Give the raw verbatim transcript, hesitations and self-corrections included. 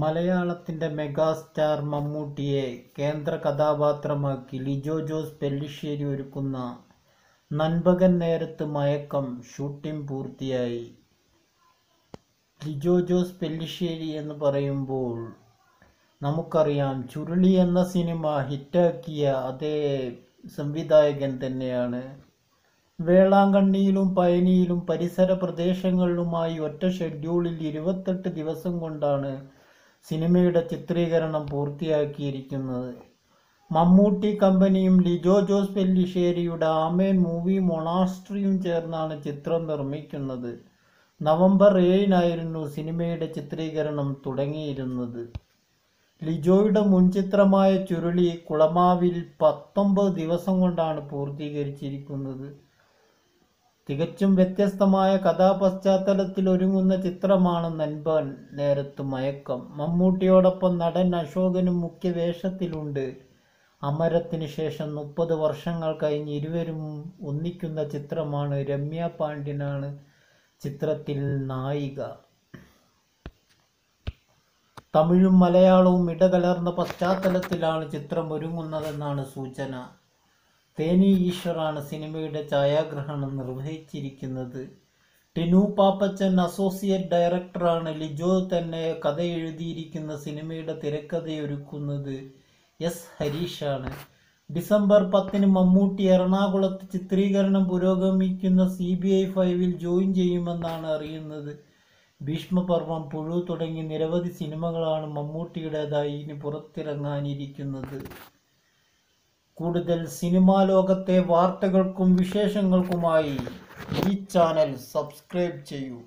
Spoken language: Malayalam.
മലയാളത്തിന്റെ മെഗാസ്റ്റാർ മമ്മൂട്ടിയെ കേന്ദ്ര കഥാപാത്രമാക്കി ലിജോ ജോസ് പെല്ലിശ്ശേരി ഒരുക്കുന്ന നൻപകൻ നേരത്ത് മയക്കം ഷൂട്ടിംഗ് പൂർത്തിയായി. ലിജോ ജോസ് പെല്ലിശ്ശേരി എന്ന് പറയുമ്പോൾ നമുക്കറിയാം, ചുരുളി എന്ന സിനിമ ഹിറ്റാക്കിയ അതേ സംവിധായകൻ തന്നെയാണ്. വേളാങ്കണ്ണിയിലും പഴനിയിലും പരിസര പ്രദേശങ്ങളിലുമായി ഒറ്റ ഷെഡ്യൂളിൽ ഇരുപത്തെട്ട് ദിവസം കൊണ്ടാണ് സിനിമയുടെ ചിത്രീകരണം പൂർത്തിയാക്കിയിരിക്കുന്നത്. മമ്മൂട്ടി കമ്പനിയും ലിജോ ജോസ് പെല്ലിശ്ശേരിയുടെ ആമേൻ മൂവി മൊണാസ്ട്രിയും ചേർന്നാണ് ചിത്രം നിർമ്മിക്കുന്നത്. നവംബർ ഏഴിനായിരുന്നു സിനിമയുടെ ചിത്രീകരണം തുടങ്ങിയിരുന്നത്. ലിജോയുടെ മുൻചിത്രമായ ചുരുളി കുളമാവിൽ പത്തൊമ്പത് ദിവസം കൊണ്ടാണ് പൂർത്തീകരിച്ചിരിക്കുന്നത്. തികച്ചും വ്യത്യസ്തമായ കഥാപശ്ചാത്തലത്തിൽ ഒരുങ്ങുന്ന ചിത്രമാണ് നൻപകൻ നേരത്ത് മയക്കം. മമ്മൂട്ടിയോടൊപ്പം നടൻ അശോകനും മുഖ്യ വേഷത്തിലുണ്ട്. അമരത്തിന് ശേഷം മുപ്പത് വർഷങ്ങൾ കഴിഞ്ഞ് ഇരുവരും ഒന്നിക്കുന്ന ചിത്രമാണ്. രമ്യ പാണ്ഡ്യനാണ് ചിത്രത്തിൽ നായിക. തമിഴും മലയാളവും ഇടകലർന്ന പശ്ചാത്തലത്തിലാണ് ചിത്രം ഒരുങ്ങുന്നതെന്നാണ് സൂചന. തേനി ഈശ്വറാണ് സിനിമയുടെ ഛായാഗ്രഹണം നിർവഹിച്ചിരിക്കുന്നത്. ടിനു പാപ്പച്ചൻ അസോസിയേറ്റ് ഡയറക്ടറാണ്. ലിജോ തന്നെ കഥ എഴുതിയിരിക്കുന്ന സിനിമയുടെ തിരക്കഥയൊരുക്കുന്നത് എസ് ഹരീഷാണ്. ഡിസംബർ പത്തിന് മമ്മൂട്ടി എറണാകുളത്ത് ചിത്രീകരണം പുരോഗമിക്കുന്ന സി ബി ഐ ഫൈവിൽ ജോയിൻ ചെയ്യുമെന്നാണ് അറിയുന്നത്. ഭീഷ്മപർവം, പുഴു തുടങ്ങി നിരവധി സിനിമകളാണ് മമ്മൂട്ടിയുടേതായി ഇനി പുറത്തിറങ്ങാനിരിക്കുന്നത്. കൂടുതൽ സിനിമാ ലോകത്തെ വാർത്തകൾക്കും വിശേഷങ്ങൾക്കുമായി ഈ ചാനൽ സബ്സ്ക്രൈബ് ചെയ്യൂ.